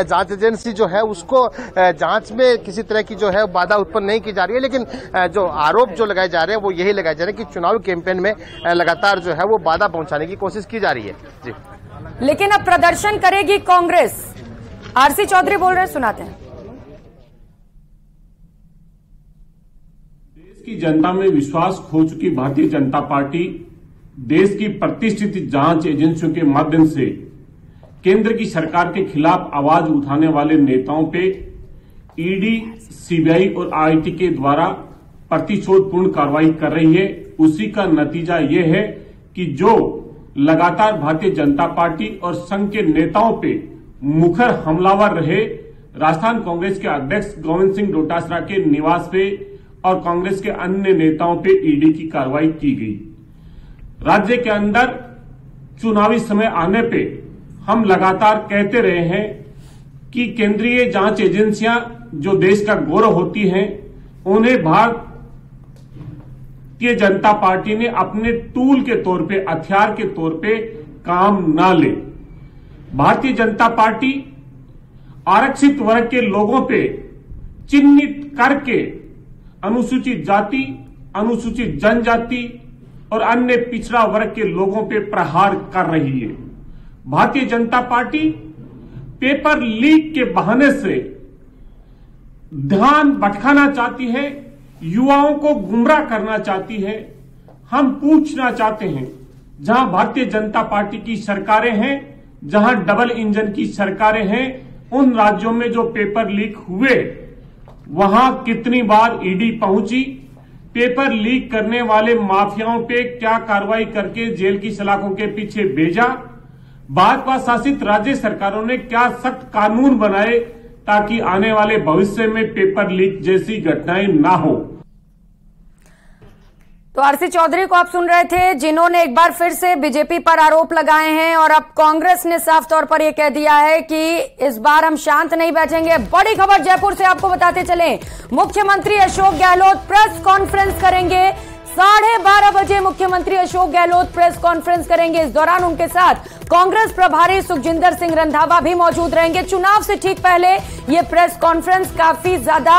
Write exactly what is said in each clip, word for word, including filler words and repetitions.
जांच एजेंसी जो है उसको जांच में किसी तरह की जो है बाधा उत्पन्न नहीं की जा रही है, लेकिन जो आरोप जो लगाए जा रहे हैं वो यही लगाए जा रहे हैं कि चुनाव कैंपेन में लगातार जो है वो बाधा पहुंचाने की कोशिश की जा रही है। जी, लेकिन अब प्रदर्शन करेगी कांग्रेस, आरसी चौधरी बोल रहे हैं, सुनाते हैं। देश की जनता में विश्वास खो चुकी भारतीय जनता पार्टी देश की प्रतिष्ठित जांच एजेंसियों के माध्यम से केंद्र की सरकार के खिलाफ आवाज उठाने वाले नेताओं पे ईडी, सीबीआई और आईटी के द्वारा प्रतिशोधपूर्ण कार्रवाई कर रही है। उसी का नतीजा ये है कि जो लगातार भारतीय जनता पार्टी और संघ के नेताओं पे मुखर हमलावर रहे, राजस्थान कांग्रेस के अध्यक्ष गोविंद सिंह डोटासरा के निवास पे और कांग्रेस के अन्य नेताओं पे ईडी की कार्रवाई की गई। राज्य के अंदर चुनावी समय आने पे हम लगातार कहते रहे हैं कि केंद्रीय जांच एजेंसियां जो देश का गौरव होती हैं, उन्हें भारत की जनता पार्टी ने अपने टूल के तौर पे, हथियार के तौर पे काम ना ले। भारतीय जनता पार्टी आरक्षित वर्ग के लोगों पे चिन्हित करके अनुसूचित जाति, अनुसूचित जनजाति और अन्य पिछड़ा वर्ग के लोगों पे प्रहार कर रही है। Bharatiya Janata party paper leak के बहाने से ध्यान भटकाना चाहती है, युवाओं को गुमराह करना चाहती है। हम पूछना चाहते हैं, जहां भारतीय जनता पार्टी की सरकारें हैं, जहां डबल इंजन की सरकारें हैं, उन राज्यों में जो पेपर लीक हुए वहां कितनी बार ईडी पहुंची, पेपर लीक करने वाले माफियाओं पे क्या कार्रवाई करके जेल की सलाखों के पीछे भेजा, भाजपा शासित राज्य सरकारों ने क्या सख्त कानून बनाए ताकि आने वाले भविष्य में पेपर लीक जैसी घटनाएं ना हो। तो आरसी चौधरी को आप सुन रहे थे, जिन्होंने एक बार फिर से बीजेपी पर आरोप लगाए हैं और अब कांग्रेस ने साफ तौर पर यह कह दिया है कि इस बार हम शांत नहीं बैठेंगे। बड़ी खबर जयपुर से आपको बताते चलें, मुख्यमंत्री अशोक गहलोत प्रेस कॉन्फ्रेंस करेंगे साढ़े बारह बजे। मुख्यमंत्री अशोक गहलोत प्रेस कॉन्फ्रेंस करेंगे, इस दौरान उनके साथ कांग्रेस प्रभारी सुखजिंदर सिंह रंधावा भी मौजूद रहेंगे। चुनाव से ठीक पहले ये प्रेस कॉन्फ्रेंस काफी ज्यादा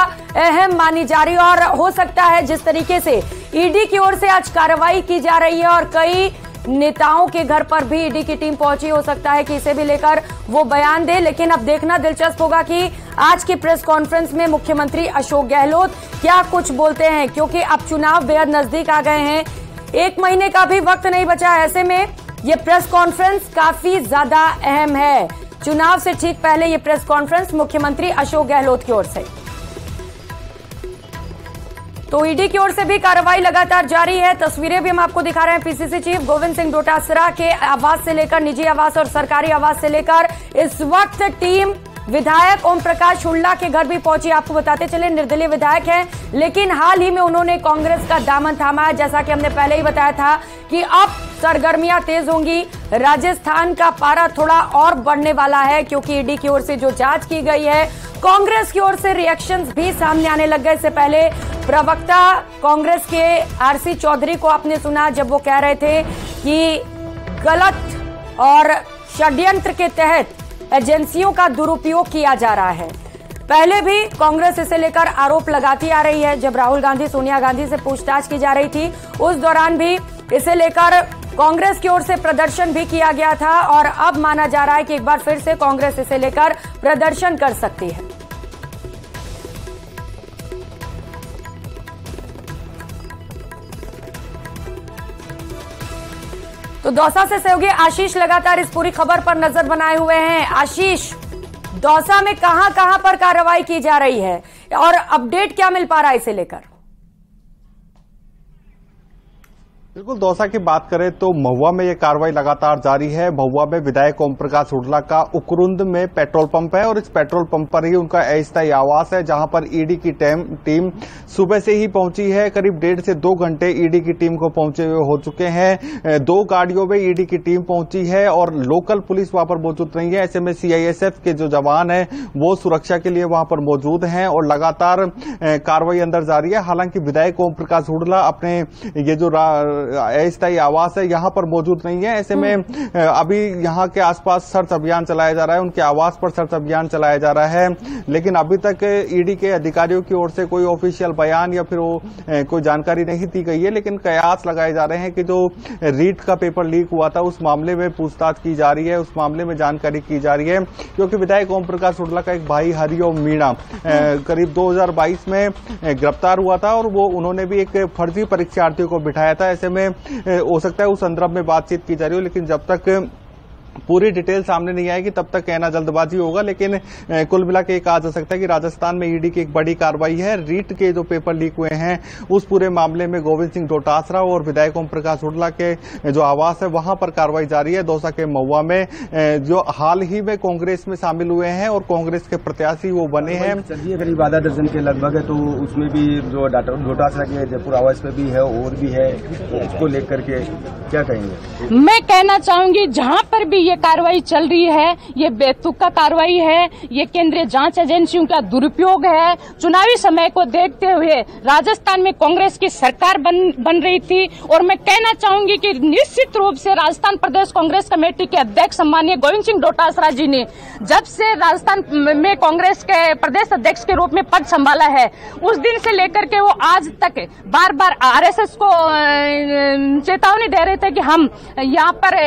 अहम मानी जा रही है और हो सकता है जिस तरीके से ईडी की ओर से आज कार्रवाई की जा रही है और कई नेताओं के घर पर भी ईडी की टीम पहुंची, हो सकता है कि इसे भी लेकर वो बयान दे। लेकिन अब देखना दिलचस्प होगा कि आज की प्रेस कॉन्फ्रेंस में मुख्यमंत्री अशोक गहलोत क्या कुछ बोलते हैं, क्योंकि अब चुनाव बेहद नजदीक आ गए हैं, एक महीने का भी वक्त नहीं बचा। ऐसे में ये प्रेस कॉन्फ्रेंस काफी ज्यादा अहम है। चुनाव से ठीक पहले ये प्रेस कॉन्फ्रेंस मुख्यमंत्री अशोक गहलोत की ओर से। तो ईडी की ओर से भी कार्रवाई लगातार जारी है, तस्वीरें भी हम आपको दिखा रहे हैं। पीसीसी चीफ गोविंद सिंह डोटासरा के आवास से लेकर, निजी आवास और सरकारी आवास से लेकर इस वक्त टीम विधायक ओम प्रकाश हुडला के घर भी पहुंची। आपको बताते चले, निर्दलीय विधायक हैं, लेकिन हाल ही में उन्होंने कांग्रेस का दामन थामा है। जैसा कि हमने पहले ही बताया था कि अब सरगर्मियां तेज होंगी, राजस्थान का पारा थोड़ा और बढ़ने वाला है, क्योंकि ईडी की ओर से जो जांच की गई है, कांग्रेस की ओर से रिएक्शंस भी सामने आने लग गए। इससे पहले प्रवक्ता कांग्रेस के आरसी चौधरी को आपने सुना, जब वो कह रहे थे कि गलत और षड्यंत्र के तहत एजेंसियों का दुरुपयोग किया जा रहा है। पहले भी कांग्रेस इसे लेकर आरोप लगाती आ रही है। जब राहुल गांधी, सोनिया गांधी से पूछताछ की जा रही थी, उस दौरान भी इसे लेकर कांग्रेस की ओर से प्रदर्शन भी किया गया था और अब माना जा रहा है कि एक बार फिर से कांग्रेस इसे लेकर प्रदर्शन कर सकती है। तो दौसा से सहयोगी आशीष लगातार इस पूरी खबर पर नजर बनाए हुए हैं। आशीष, दौसा में कहां कहां पर कार्रवाई की जा रही है और अपडेट क्या मिल पा रहा है इसे लेकर? बिल्कुल, दौसा की बात करें तो महुआ में यह कार्रवाई लगातार जारी है। महुआ में विधायक ओम प्रकाश हुडला का उकरुंद में पेट्रोल पंप है और इस पेट्रोल पंप पर ही उनका अस्थायी आवास है, जहां पर ईडी की टीम सुबह से ही पहुंची है। करीब डेढ़ से दो घंटे ईडी की टीम को पहुंचे हुए हो चुके हैं। दो गाड़ियों में ईडी की टीम पहुंची है और लोकल पुलिस वहां पर मौजूद नहीं है। ऐसे में सीआईएसएफ के जो जवान है वो सुरक्षा के लिए वहां पर मौजूद है और लगातार कार्रवाई अंदर जारी है। हालांकि विधायक ओम प्रकाश हुडला अपने ये जो अस्थायी आवास है यहाँ पर मौजूद नहीं है। ऐसे में अभी यहाँ के आसपास सर्च अभियान चलाया जा रहा है, उनके आवास पर सर्च अभियान चलाया जा रहा है, लेकिन अभी तक ईडी के अधिकारियों की ओर से कोई ऑफिशियल बयान या फिर वो कोई जानकारी नहीं दी गई है। लेकिन कयास लगाए जा रहे हैं कि जो रीट का पेपर लीक हुआ था उस मामले में पूछताछ की जा रही है, उस मामले में जानकारी की जा रही है, क्योंकि विधायक ओम प्रकाश हुडला का एक भाई हरि ओम मीणा करीब दो हज़ार बाईस में गिरफ्तार हुआ था और वो उन्होंने भी एक फर्जी परीक्षार्थियों को बिठाया था। ऐसे में हो सकता है उस संदर्भ में बातचीत की जा रही हो, लेकिन जब तक पूरी डिटेल सामने नहीं आएगी तब तक कहना जल्दबाजी होगा। लेकिन कुल मिला के कहा जा सकता है कि राजस्थान में ईडी की एक बड़ी कार्रवाई है। रीट के जो पेपर लीक हुए हैं उस पूरे मामले में गोविंद सिंह डोटासरा और विधायक ओम प्रकाश हुडला के जो आवास है वहां पर कार्रवाई जारी है। दौसा के महुआ में जो हाल ही में कांग्रेस में शामिल हुए हैं और कांग्रेस के प्रत्याशी वो बने हैं, करीब आधा दर्जन के लगभग है, तो उसमें भी जो डोटासरा के जयपुर आवास में भी है और भी है, उसको लेकर के क्या कहेंगे? मैं कहना चाहूंगी जहाँ पर भी ये कार्रवाई चल रही है ये बेतुका कार्रवाई है, ये केंद्रीय जांच एजेंसियों का दुरुपयोग है। चुनावी समय को देखते हुए राजस्थान में कांग्रेस की सरकार बन बन रही थी और मैं कहना चाहूंगी कि निश्चित रूप से राजस्थान प्रदेश कांग्रेस कमेटी के अध्यक्ष सम्मानीय गोविंद सिंह डोटासरा जी ने जब से राजस्थान में कांग्रेस के प्रदेश अध्यक्ष के रूप में पद संभाला है उस दिन से लेकर के वो आज तक बार बार आरएसएस को चेतावनी दे रहे थे कि हम यहाँ पर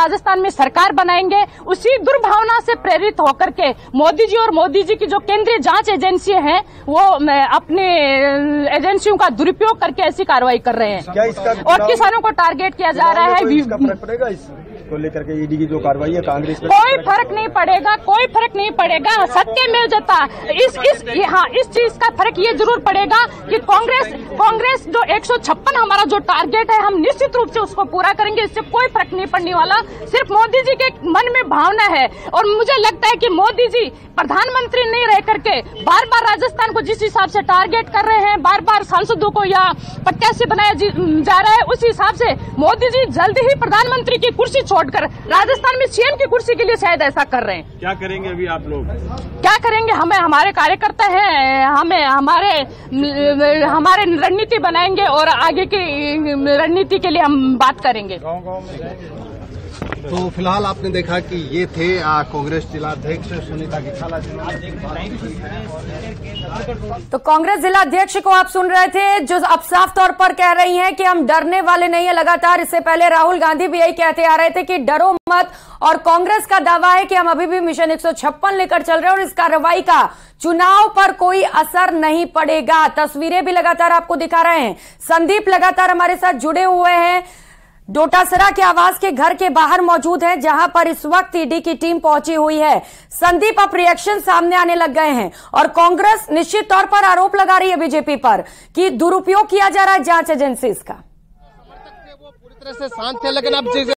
राजस्थान में सरकार कार बनाएंगे। उसी दुर्भावना से प्रेरित होकर के मोदी जी और मोदी जी की जो केंद्रीय जांच एजेंसी हैं वो अपने एजेंसियों का दुरुपयोग करके ऐसी कार्रवाई कर रहे हैं और किसानों को टारगेट किया जा रहा है। को लेकर के ईडी की जो कार्रवाई है कांग्रेस में कोई फर्क नहीं पड़ेगा, कोई फर्क नहीं पड़ेगा, सत्य मिल जाता। इस इस हाँ इस चीज का फर्क ये जरूर पड़ेगा कि कांग्रेस कांग्रेस जो एक सौ छप्पन हमारा जो टारगेट है हम निश्चित रूप से उसको पूरा करेंगे, इससे कोई फर्क नहीं पड़ने वाला। सिर्फ मोदी जी के मन में भावना है और मुझे लगता है कि मोदी जी प्रधानमंत्री नहीं रह करके बार बार राजस्थान को जिस हिसाब से टारगेट कर रहे हैं, बार बार सांसदों को या प्रत्याशी बनाया जा रहा है, उस हिसाब से मोदी जी जल्द ही प्रधानमंत्री की कुर्सी कर राजस्थान में सीएम की कुर्सी के लिए शायद ऐसा कर रहे हैं। क्या करेंगे अभी आप लोग? क्या करेंगे, हमें हमारे कार्यकर्ता हैं, हमें हमारे हमारे रणनीति बनाएंगे और आगे की रणनीति के लिए हम बात करेंगे। गाँव गाँव में तो फिलहाल आपने देखा कि ये थे कांग्रेस जिलाध्यक्ष सुनीता किखला जी। तो कांग्रेस जिलाध्यक्ष को आप सुन रहे थे जो अब साफ तौर पर कह रही हैं कि हम डरने वाले नहीं है। लगातार इससे पहले राहुल गांधी भी यही कहते आ रहे थे कि डरो मत और कांग्रेस का दावा है कि हम अभी भी मिशन एक सौ छप्पन लेकर चल रहे हैं और इस कार्रवाई का चुनाव पर कोई असर नहीं पड़ेगा। तस्वीरें भी लगातार आपको दिखा रहे हैं, संदीप लगातार हमारे साथ जुड़े हुए हैं, डोटासरा के आवास के घर के बाहर मौजूद है जहां पर इस वक्त ईडी की टीम पहुंची हुई है। संदीप, अब रिएक्शन सामने आने लग गए हैं और कांग्रेस निश्चित तौर पर आरोप लगा रही है बीजेपी पर कि दुरुपयोग किया जा रहा है जांच एजेंसीज का। समर्थक थे वो पूरी तरह से शांत थे, लेकिन अब